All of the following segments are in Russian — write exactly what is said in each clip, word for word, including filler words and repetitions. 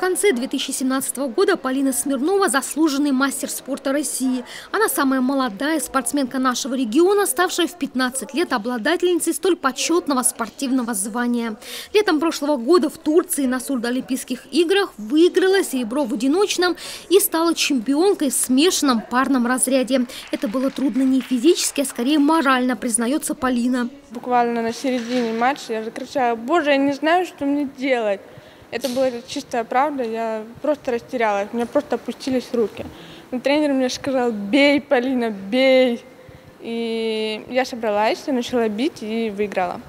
В конце две тысячи семнадцатого года Полина Смирнова – заслуженный мастер спорта России. Она самая молодая спортсменка нашего региона, ставшая в пятнадцать лет обладательницей столь почетного спортивного звания. Летом прошлого года в Турции на Сурдо-Олимпийских играх выиграла серебро в одиночном и стала чемпионкой в смешанном парном разряде. Это было трудно не физически, а скорее морально, признается Полина. Буквально на середине матча я закричала: «Боже, я не знаю, что мне делать». Это была чистая правда, я просто растерялась, у меня просто опустились руки. Но тренер мне сказал: «Бей, Полина, бей!» И я собралась, я начала бить и выиграла.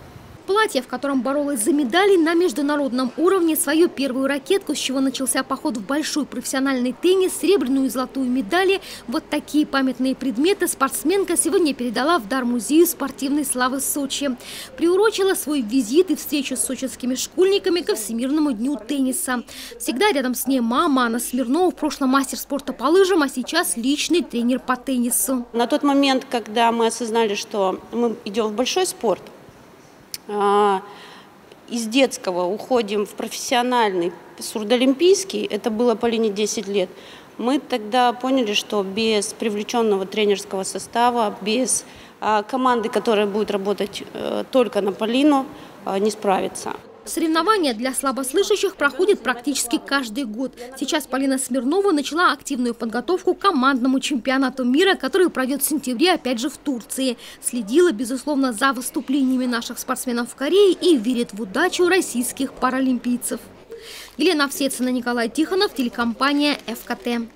Платье, в котором боролась за медали на международном уровне, свою первую ракетку, с чего начался поход в большой профессиональный теннис, серебряную и золотую медали – вот такие памятные предметы спортсменка сегодня передала в дар Музею спортивной славы Сочи. Приурочила свой визит и встречу с сочинскими школьниками ко Всемирному дню тенниса. Всегда рядом с ней мама Анна Смирнова, в прошлом мастер спорта по лыжам, а сейчас личный тренер по теннису. На тот момент, когда мы осознали, что мы идем в большой спорт, из детского уходим в профессиональный сурдоолимпийский, это было Полине десять лет, мы тогда поняли, что без привлеченного тренерского состава, без команды, которая будет работать только на Полину, не справится. Соревнования для слабослышащих проходят практически каждый год. Сейчас Полина Смирнова начала активную подготовку к командному чемпионату мира, который пройдет в сентябре, опять же в Турции. Следила, безусловно, за выступлениями наших спортсменов в Корее и верит в удачу российских паралимпийцев. Елена Всецина, Николай Тихонов, телекомпания «ФКТ».